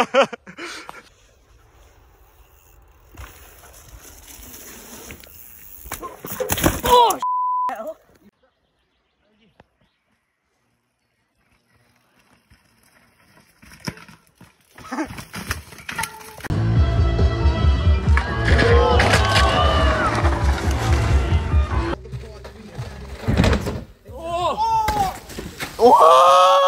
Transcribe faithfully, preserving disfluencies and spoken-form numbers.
Oh, hell. Oh! Oh!